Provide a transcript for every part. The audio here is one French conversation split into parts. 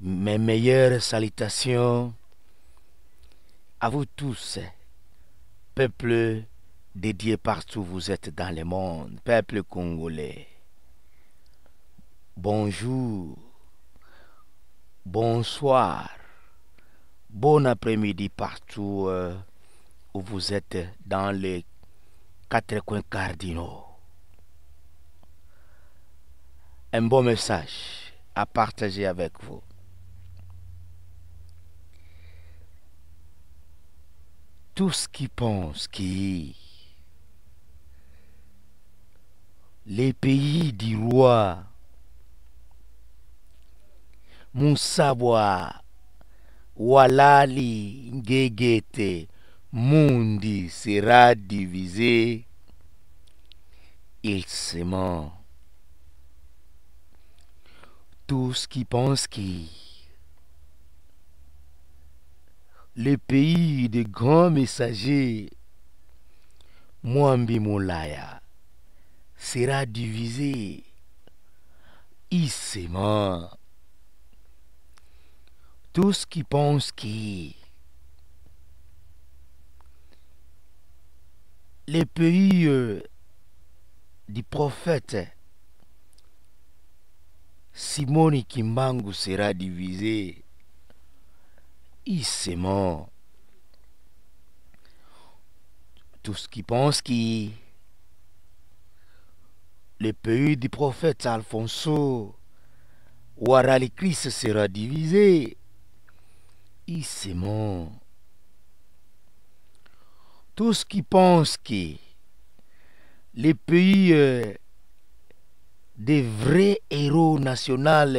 mes meilleures salutations à vous tous, peuple dédié partout où vous êtes dans le monde, peuple congolais. Bonjour, bonsoir, bon après-midi partout où vous êtes dans les quatre coins cardinaux. Un bon message à partager avec vous. Tous qui pensent que les pays du roi Mwasa Walali Ngegete Mundi sera divisé, il se ment. Tous qui pensent que le pays des grands messagers Mouambi Molaya sera divisé, il se ment. Tous qui pensent que les pays du prophète Simon Kimbangu sera divisé, il se ment. Tous qui pensent que le pays du prophète Alfonso Waralikris sera divisé, il se ment. Tous qui pensent que les pays des vrais héros nationaux,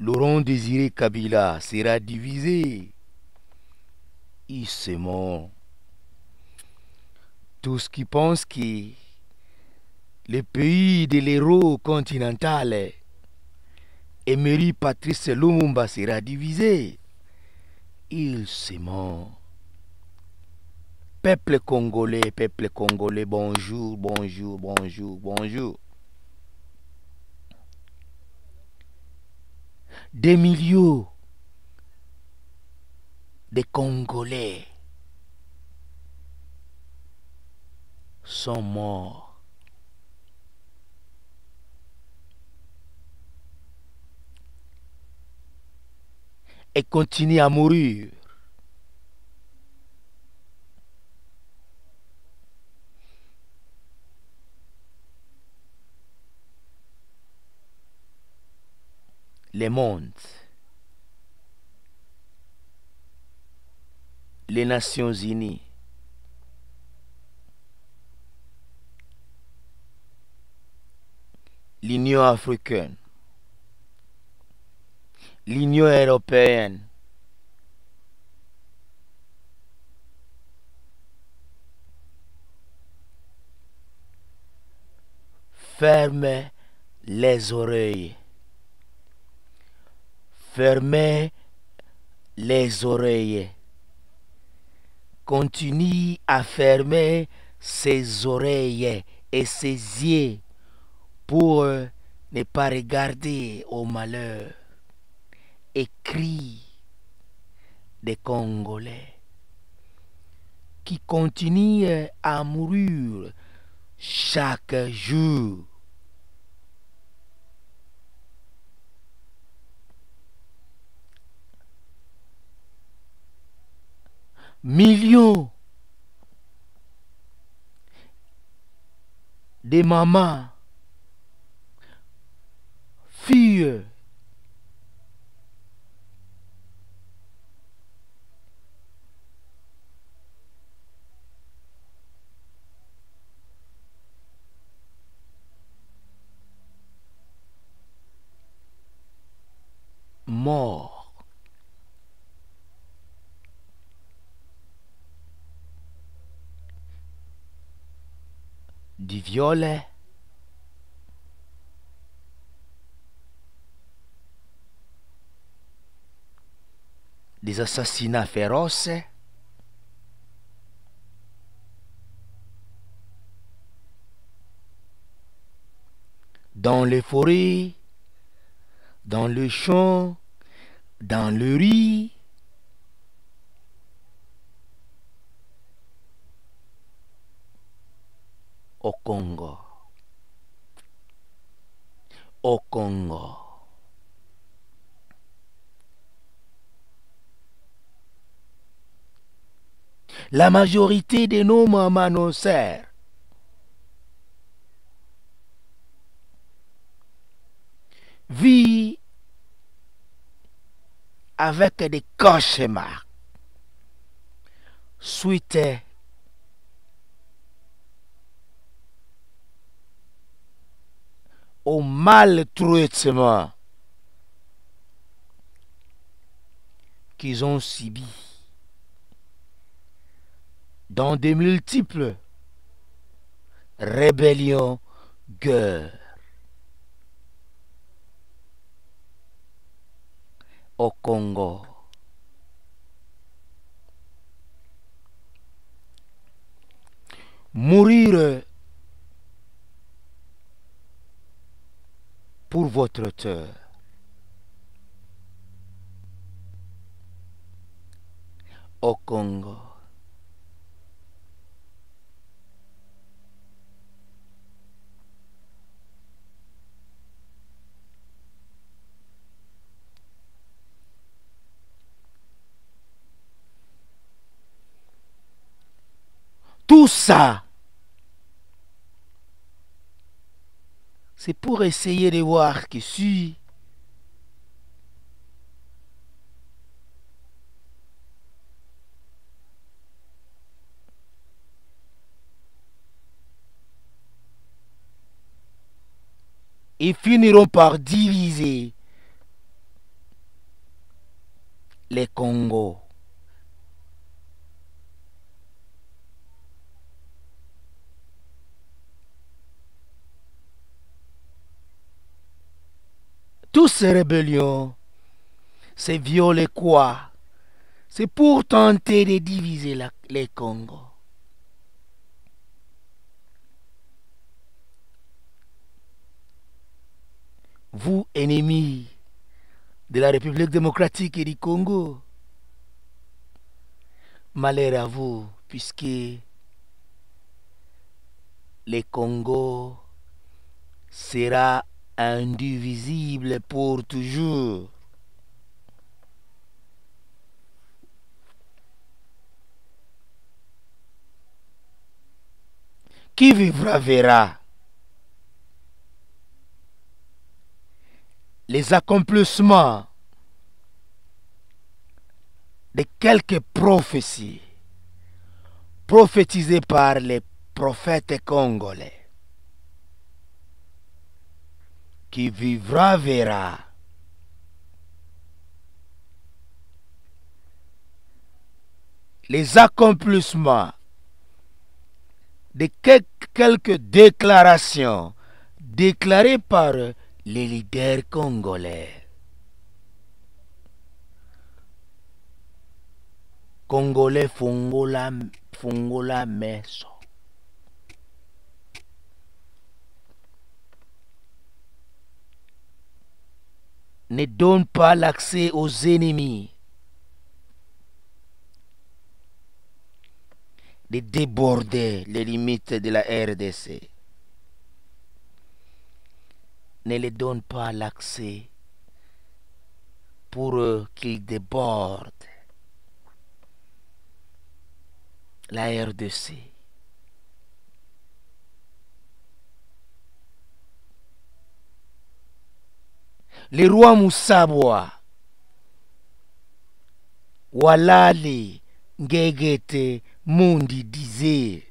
Laurent Désiré Kabila sera divisé, il se ment. Tous qui pensent que les pays de l'héros continental, Emery Patrice Lumumba sera divisé, il se ment. Peuple congolais, bonjour, bonjour, bonjour, bonjour. Des millions de Congolais sont morts et continuent à mourir les mondes, les Nations Unies, l'Union africaine, l'Union européenne, ferme les oreilles. Fermez les oreilles. Continuez à fermer ses oreilles et ses yeux pour ne pas regarder au malheur et cris des Congolais qui continuent à mourir chaque jour. Millions de mamans, filles, morts. Du viol, des assassinats féroces, dans les forêts, dans les champs, dans le riz, au Congo. Au Congo. La majorité de nos mamanocères vit avec des cauchemars suite au maltraitement qu'ils ont subi dans de multiples rébellions, guerres. Au Congo. Mourir pour votre terre. Au Congo. Tout ça, c'est pour essayer de voir que si ils finiront par diviser les Congos. Toutes ces rébellions, ces viols quoi? C'est pour tenter de diviser les Congos. Vous, ennemis de la République démocratique et du Congo, malheur à vous, puisque les Congos sera indivisible pour toujours. Qui vivra verra les accomplissements de quelques prophéties prophétisées par les prophètes congolais. Qui vivra verra. Les accomplissements de quelques déclarations déclarées par les leaders congolais. Congolais Fongola Messon. Ne donne pas l'accès aux ennemis de déborder les limites de la RDC. Ne les donne pas l'accès pour qu'ils débordent la RDC. Le roi Moussaba, Walali Ngegete Mundi disait,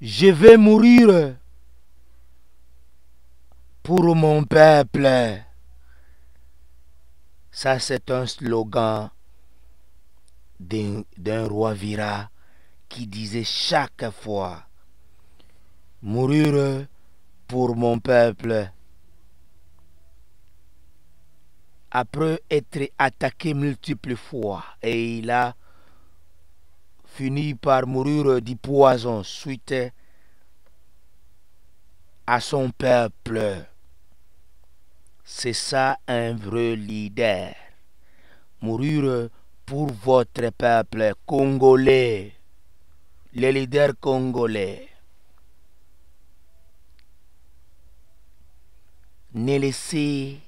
je vais mourir pour mon peuple. Ça, c'est un slogan d'un roi Vira, qui disait chaque fois, mourir pour mon peuple. Après être attaqué multiples fois, et il a fini par mourir du poison suite à son peuple. C'est ça un vrai leader. Mourir pour votre peuple congolais. Les leaders congolais. Ne laissez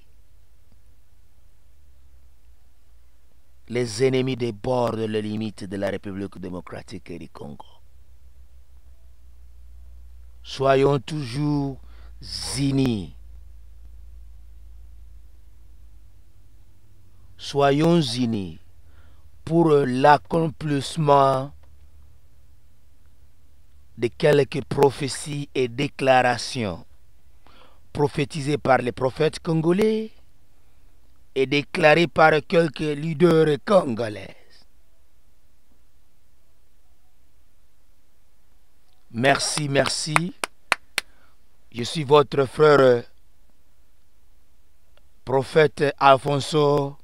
les ennemis débordent les limites de la République démocratique et du Congo. Soyons toujours unis. Soyons unis pour l'accomplissement de quelques prophéties et déclarations prophétisées par les prophètes congolais et déclarées par quelques leaders congolais. Merci, merci. Je suis votre frère, prophète Alfonso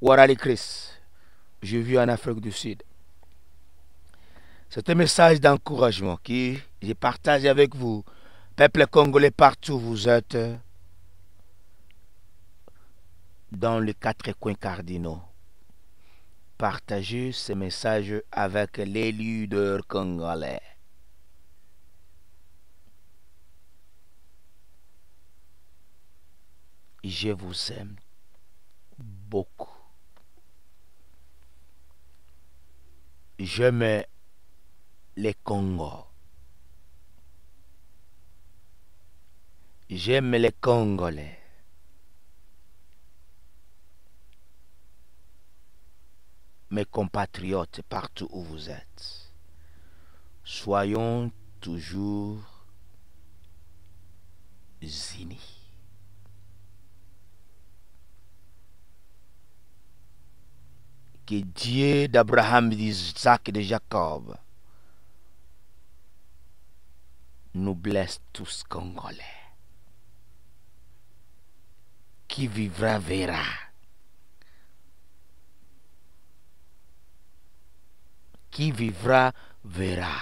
Waralikris. Je vis en Afrique du Sud. C'est un message d'encouragement que je partage avec vous. Peuple congolais, partout où vous êtes, dans les quatre coins cardinaux, partagez ce message avec les leaders congolais. Je vous aime beaucoup. J'aime les Congos. J'aime les Congolais. Mes compatriotes, partout où vous êtes, soyons toujours unis. Que Dieu d'Abraham, d'Isaac et de Jacob nous blesse tous Congolais. Qui vivra verra. Qui vivra verra.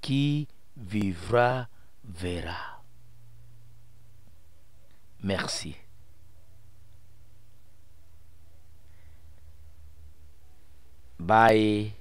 Qui vivra verra. Merci. Bye.